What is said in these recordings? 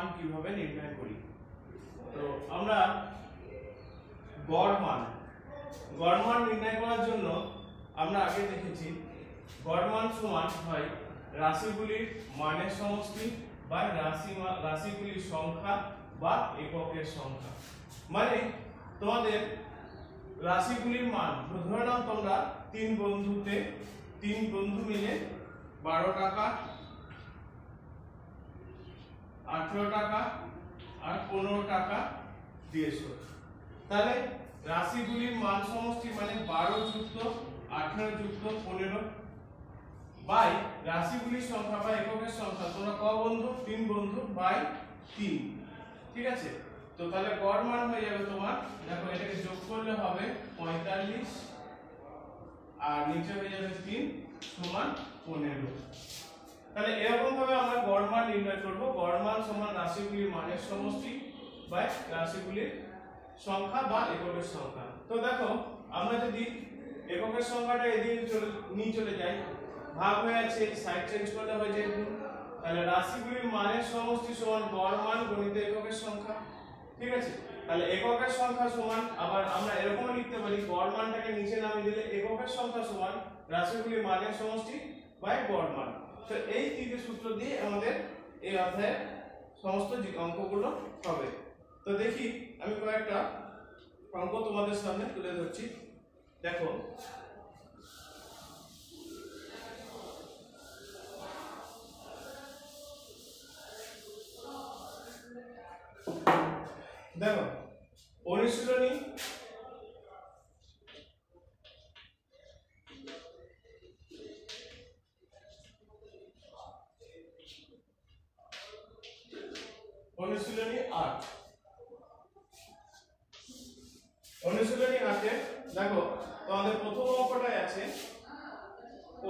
मान কিভাবে নির্ণয় করি। তো আমরা গড় মান নির্ণয় করার জন্য আমরা আগে দেখেছি গড় মান সমান হয় রাশিগুলির মানের সমষ্টি বা রাশিগুলির সংখ্যা বা এককের সংখ্যা। মানে তোমাদের রাশিগুলির মান ধরে নাও তোমরা তিন বন্ধু মিলে 12 টাকা, 18 টাকা আর 15 টাকা দিয়েছো। তাহলে রাশিগুলির মান সমষ্টি মানে 12 + 18 + 15 বাই রাশিগুলির সংখ্যা বা এককের সংখ্যা তোমরা ক বন্ধু 3 বন্ধু বাই 3। ঠিক আছে, তো তাহলে গড় মান হয়ে যাবে তোমার, দেখো এটাকে যোগ করলে হবে 45 আর নিচে হয়ে যাবে 3 = 15। তাহলে এরকম ভাবে আমরা গড় মান নির্ণয় করব। গড় মান সমান রাশিগুলির মানের সমষ্টি বাই রাশিগুলির সংখ্যা বা এককের সংখ্যা। তো দেখো আমরা যদি এককের সংখ্যাটা এদিকে নিয়ে চলে যাই, ভাগ হয়ে আছে, সাইড চেঞ্জ করলে হয়ে যায় 2। তাহলে রাশিগুলির মানের সমষ্টি সমান গড় মান গণিত এককের সংখ্যা। ঠিক আছে, তাহলে এককের সংখ্যা সমান, আবার আমরা এরকম লিখতে পারি গড় মানটাকে নিচে নামিয়ে দিলে এককের সংখ্যা সমান রাশিগুলির মানের সমষ্টি বাই গড় মান। তো এই তিনটে সূত্র দিয়ে আমাদের এই অধ্যায়ের সমস্ত যে অঙ্কগুলো হবে। তো দেখি আমি কয়েকটা অঙ্ক তোমাদের সামনে তুলে ধরছি। দেখো দেখো অনুশীলনী 8, অনুশীলনী 8 দেখো তোমাদের প্রথম অঙ্কটাই আছে ক,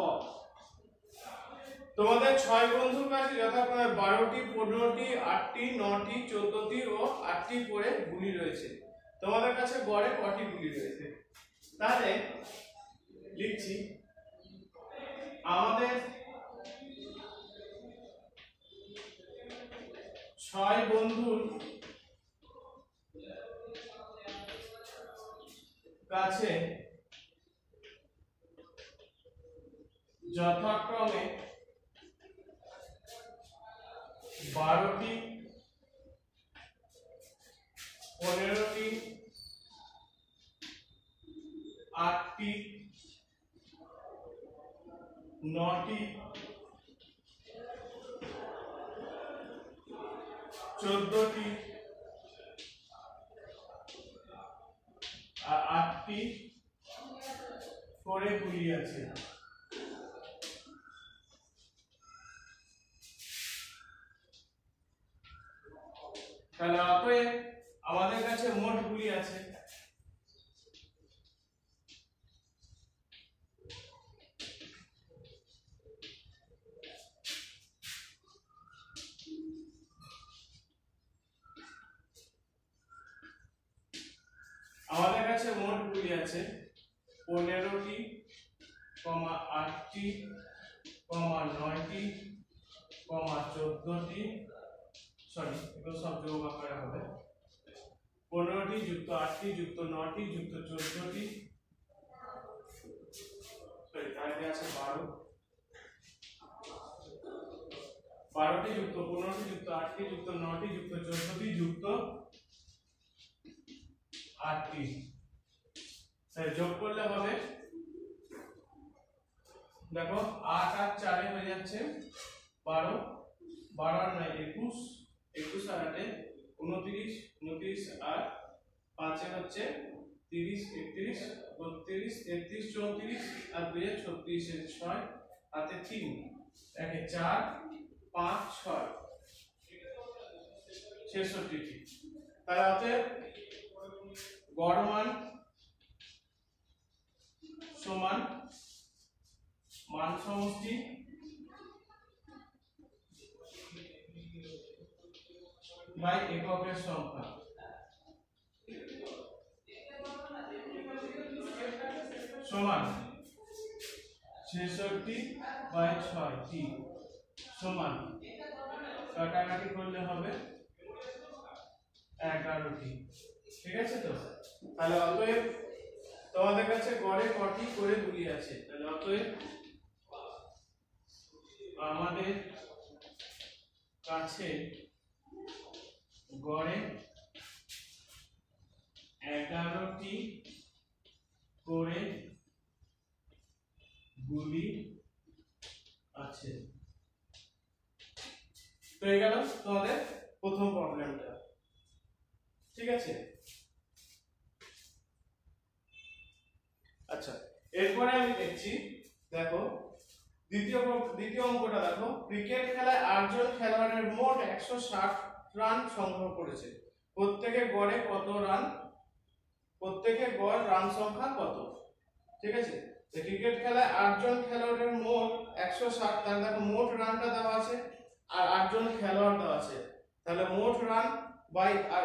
তোমাদের 6 বন্ধুর কাছে যথাক্রমে 12টি, 15টি, 8টি, 9টি, 14টি ও 8টি করে গুলি রয়েছে। তোমাদের কাছে গড়ে কটি গুলি রয়েছে? তাহলে লিখছি আমাদের 6 বন্ধুর কাছে যথাক্রমে 12টি, 15টি, 8টি, 9টি, 14টি আর 8টি করে গুলি আছে। তাহলে অতএব আমাদের কাছে মোট গুলি আছে 15টি, 8টি, 9টি, 14টি, সরি এগুলো সব যোগ আকারে হবে 15টি + 8টি + 9টি + 14টি, সরি তাহলে আছে 12, 12টি + 15টি + 8টি + 9টি + 14টি + 8টি যোগ করলে হবে, দেখো 8 আর 4 হয়ে যাচ্ছে 12, 12 আর 9 21, 21 আর 8 29, 29 আর 5 হচ্ছে 30, 31, 32, 33, 34 আর 2 36, 6 হাতে 3 1 4 5 6 66। তাহলে হাতে গড় মান সমান মান সমষ্টি বাই এককের সংখ্যা। সমান 66/6 সমান কাটাকাটি করলে হবে কারণটি ঠিক আছে। তো তাহলে অতএব তোমাদের কাছে গড়ে কটি করে গুলি আছে, তাহলে অতএব আমাদের কাছে গড়ে 11টি করে গুলি আছে। তো এই গেল তোমাদের প্রথম প্রবলেমটা, ঠিক আছে। আচ্ছা এরপরে আমি দেখছি, দেখো দ্বিতীয় অঙ্কটা দেখো। ক্রিকেট খেলায় 8 জন খেলোয়াড়ের মোট 160 রান সংগ্রহ করেছে, প্রত্যেকের গড়ে কত রান, প্রত্যেকের গড় রান সংখ্যা কত, ঠিক আছে। ক্রিকেট খেলায় 8 জন খেলোয়াড়ের মোট 160, তাহলে দেখো মোট রানটা দেওয়া আছে আর 8 জন খেলোয়াড় দেওয়া আছে, তাহলে মোট রান বাই আর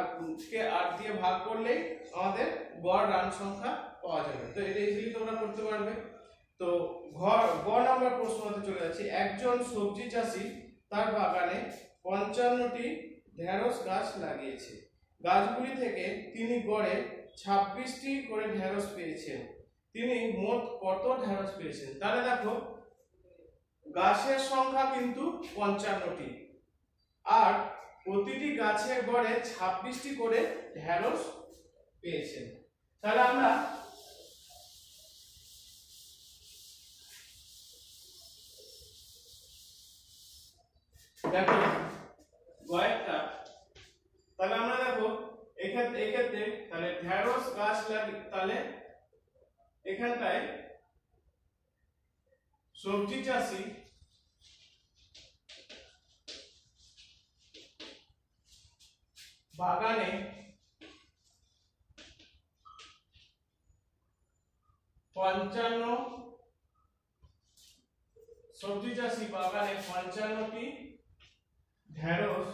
কে 8 দিয়ে ভাগ করলেই আমাদের গড় রান সংখ্যা পাওয়া যাবে। তো এটা ইজিলি তোমরা করতে পারবে। তো ঘর নাম্বার প্রশ্নতে চলে যাচ্ছি। একজন সবজি চাষি তার বাগানে 55টি ঢেঁড়স গাছ লাগিয়েছে, গাছগুলি থেকে তিনি গড়ে 26টি করে ঢেঁড়স পেয়েছেন, তিনি মোট কত ঢেঁড়স পেয়েছেন। তাহলে দেখো গাছের সংখ্যা কিন্তু 55টি আর প্রতিটি গাছের গড়ে 26টি করে ঢেঁড়স পেয়েছেন। তাহলে আমরা দেখো কয়েকটা, তাহলে আমরা দেখো এক্ষেত্রে তাহলে ঢেঁড়স গাছ লাগে, তাহলে এখানটায় সবজি চাষি বাগানে 55টি ঢেঁড়স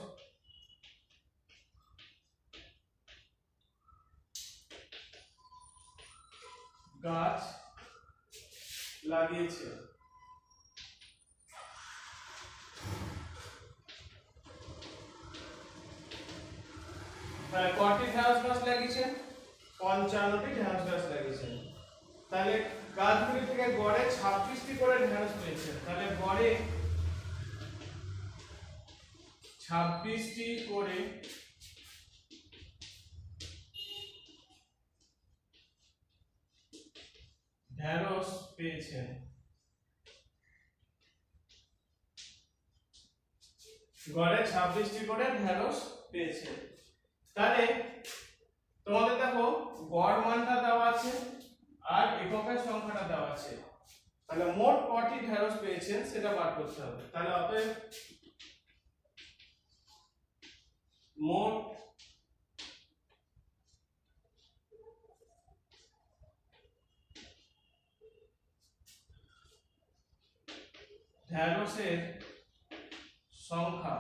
গাছ লাগিয়েছে, তাহলে কটি ঢেঁড়স গাছ লাগিয়েছে, 55টি ঢেঁড়স গাছ লাগিয়েছে। তাহলে গাছগুলি থেকে গড়ে 26টি করে ঢেঁড়স পেয়েছে, তাহলে গড়ে 26টি করে ঢেঁড়স পেয়েছেন। গড়ে 26টি করে ঢেঁড়স পেয়েছেন। তাহলে তোমাদের দেখো গড় মানটা দেওয়া আছে আর এককের সংখ্যাটা দেওয়া আছে, তাহলে মোট কটি ঢেঁড়স পেয়েছেন সেটা বার করতে হবে। তাহলে অতএব মোট ঢেঁড়সের সংখ্যা,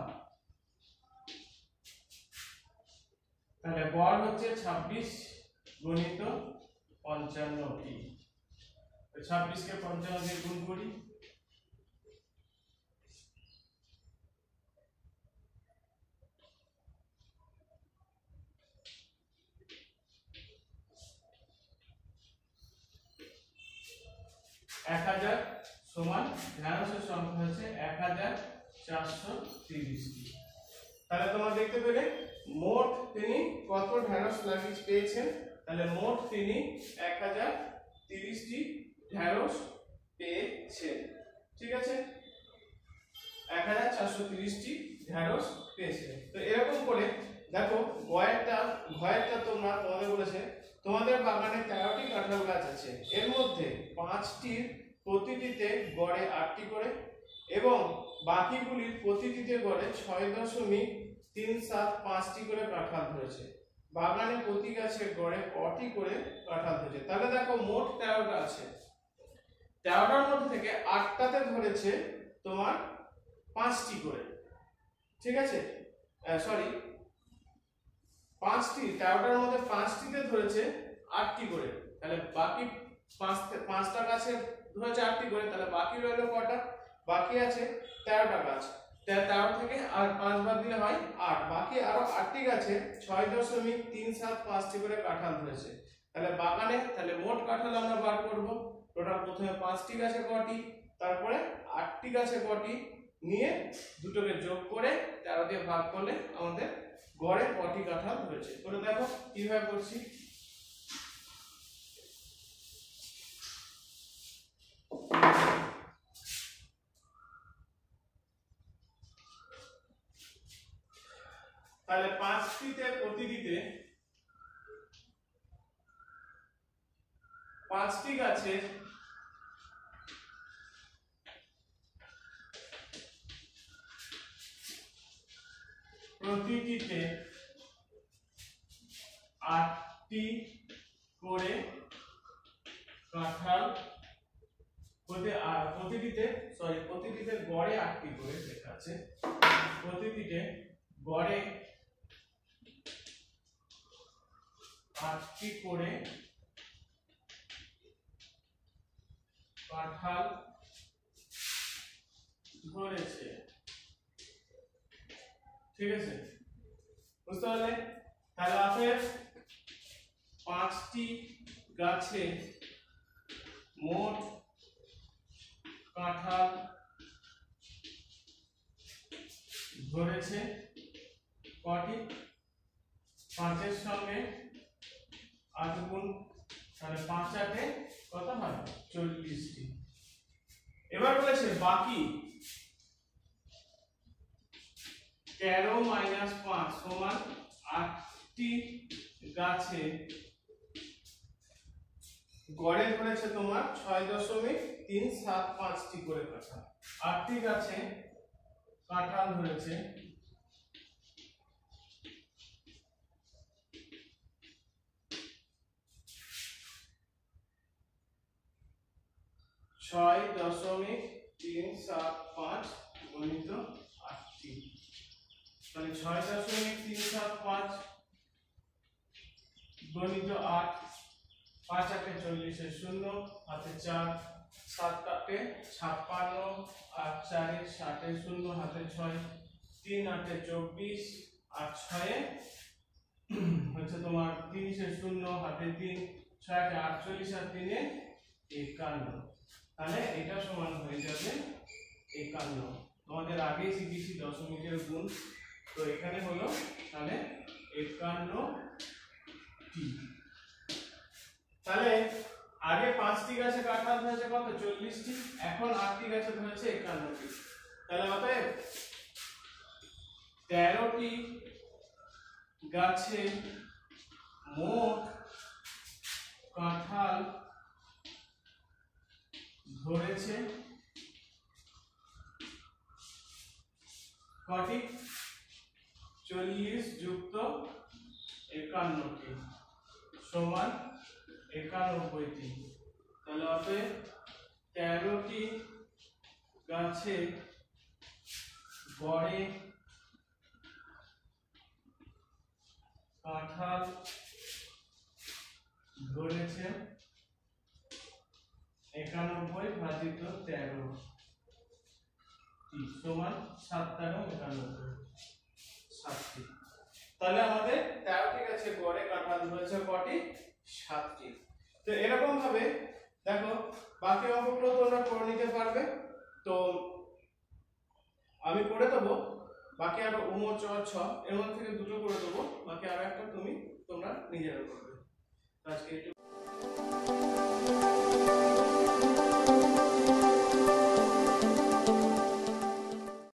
তাহলে গড় হচ্ছে 26 × 55টি। 26কে 55 দিয়ে গুণ করি, তাহলে তোমরা দেখতে পেলে মোট তিনি কত ঢেঁড়স লাগিয়ে পেয়েছেন, তাহলে মোট তিনি 1030টি ঢেঁড়স পেয়েছেন, ঠিক আছে। 1430টি ঢেঁড়স পেয়েছেন। তো এরকম করে দেখো ঘয়েরটা তোমরা তোমাদের বলেছে তোমাদের বাগানে 13টি কাঁঠাল গাছ আছে, এর মধ্যে 5টির প্রতিটিতে গড়ে 8টি করে এবং বাকিগুলির প্রতিটিতে গড়ে 6.375টি করে কাঁঠাল ধরেছে, বাগানে প্রতি গাছে গড়ে কটি করে কাঁঠাল ধরেছে। তাহলে দেখো মোট 13টা আছে, 13টার মধ্যে থেকে 8টাতে ধরেছে তোমার 5টি করে, ঠিক আছে। সরি 5টি, 13টার মধ্যে 5টিতে ধরেছে 8টি করে, তাহলে বাকি 5টা গাছে ধরেছে 8টি করে, তাহলে বাকি রইল কটা, বাকি আছে 13টা গাছ। देखो आठटी करे কাঁঠাল होते গড়ে আটটি করে লেখা আছে প্রতিটিতে গড়ে आठटी करे কাঁঠাল ধরেছে ठीक है বুঝতে পারলে তাহলে আছে 5টি গাছে মোট কাঁঠাল ধরেছে কটি 5 এর সঙ্গে गड़े पड़े तुम्हार 6.375 टी काँठाल आठटी गाছে কাঁঠাল ধরেছে तुम्हार 3 से शून्य हाथे 3 6 48 और 3 51 তেরোটি গাছে মোট কাঁঠাল ধরেছে কটি 40 যুক্ত 51 টি সমান 91 টি তাহলে হবে 13 টি গাছে গড়ে কাঁঠাল ধরেছে 91 भाजित 13 समान 7 तुम्हारा निजे आज के